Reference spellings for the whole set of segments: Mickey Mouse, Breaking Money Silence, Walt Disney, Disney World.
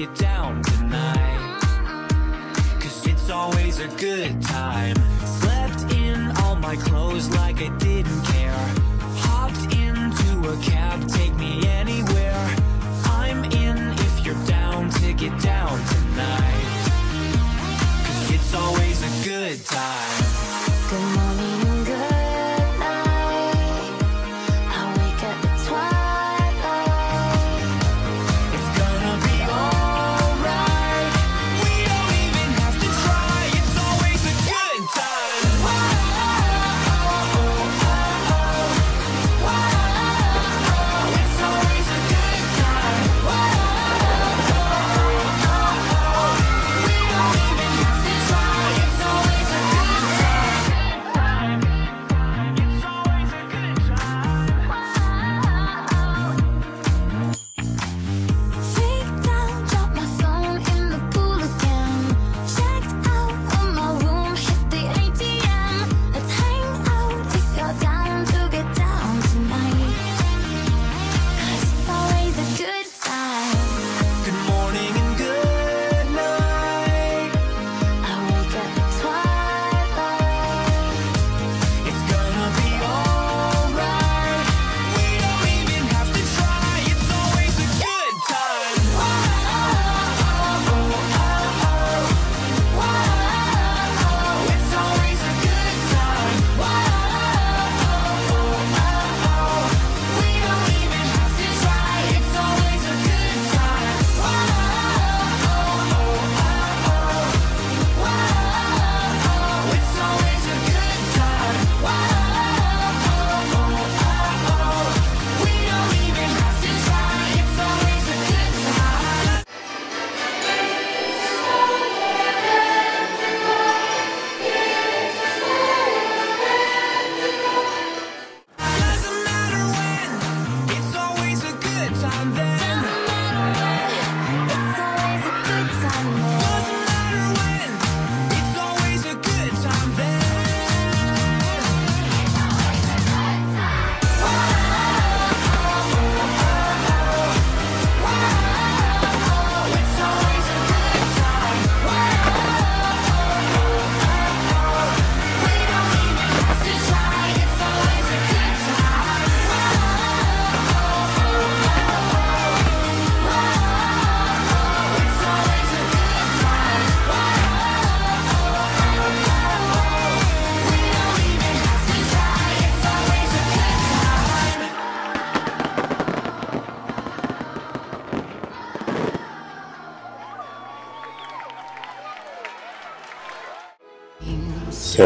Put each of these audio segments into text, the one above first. you down tonight, 'cause it's always a good time. Slept in all my clothes like I didn't care. Hopped into a cab, take me anywhere. I'm in if you're down to get down tonight, 'cause it's always a good time. Good morning and good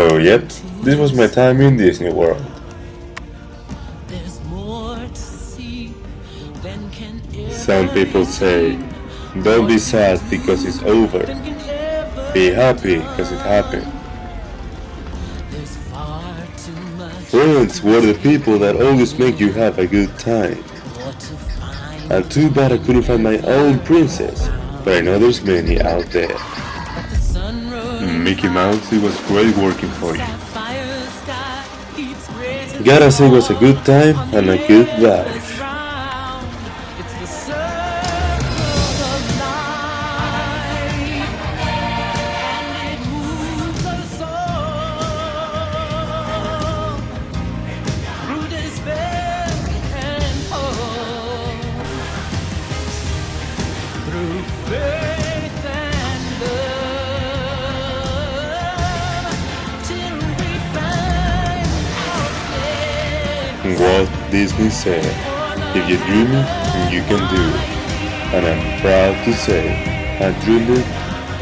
So yep, this was my time in Disney World. Some people say, don't be sad because it's over, be happy because it happened. Friends were the people that always make you have a good time. And too bad I couldn't find my own princess, but I know there's many out there. Mickey Mouse, it was great working for you. Gotta say it was a good time and a good life. Walt Disney said, if you dream it, you can do it. And I'm proud to say, I dreamed it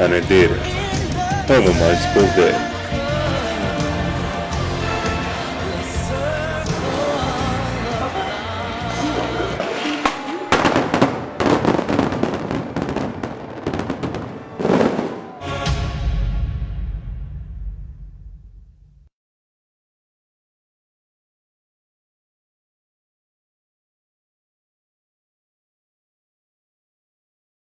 and I did it. Have a nice birthday.